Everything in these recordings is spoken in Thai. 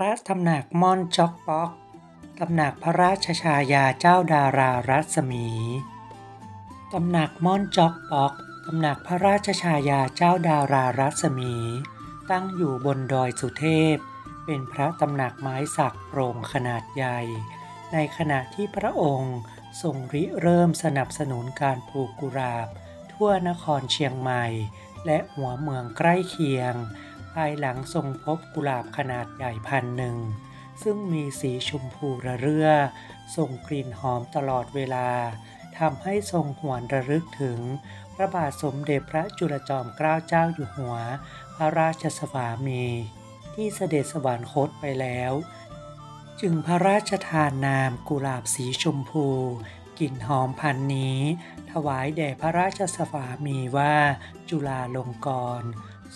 พระตำหนักม่อนจ๊อกป๊อกตำหนักพระราชชายาเจ้าดารารัศมีตำหนักม่อนจ๊อกป๊อกตำหนักพระราชชายาเจ้าดารารัศมีตั้งอยู่บนดอยสุเทพเป็นพระตำหนักไม้สักโปร่งขนาดใหญ่ในขณะที่พระองค์ทรงริเริ่มสนับสนุนการปลูกกุหลาบทั่วนครเชียงใหม่และหัวเมืองใกล้เคียงภายหลังทรงพบกุหลาบขนาดใหญ่1,000ซึ่งมีสีชมพูระเรื่อส่งกลิ่นหอมตลอดเวลาทำให้ทรงหวนระลึกถึงพระบาทสมเด็จพระจุลจอมเกล้าเจ้าอยู่หัวพระราชสวามีที่เสด็จสวรรคตไปแล้วจึงพระราชทานนามกุหลาบสีชมพูกลิ่นหอมพันนี้ถวายแด่พระราชสวามีว่าจุฬาลงกรณ์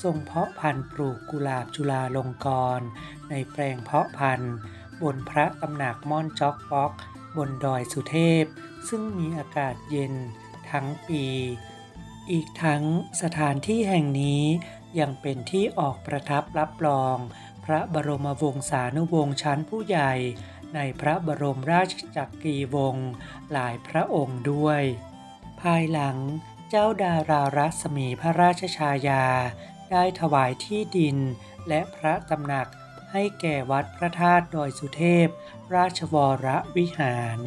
ทรงเพาะพันธุ์ปลูกกุหลาบจุฬาลงกรณ์ในแปลงเพาะพันธุ์บนพระตำหนักม่อนจ๊อกป๊อกบนดอยสุเทพซึ่งมีอากาศเย็นทั้งปีอีกทั้งสถานที่แห่งนี้ยังเป็นที่ออกประทับรับรองพระบรมวงศานุวงศ์ชั้นผู้ใหญ่ในพระบรมราชจักรีวงศ์หลายพระองค์ด้วยภายหลังเจ้าดารารัศมีพระราชชายาได้ถวายที่ดินและพระตำหนักให้แก่วัดพระธาตุดอยสุเทพราชวรวิหาร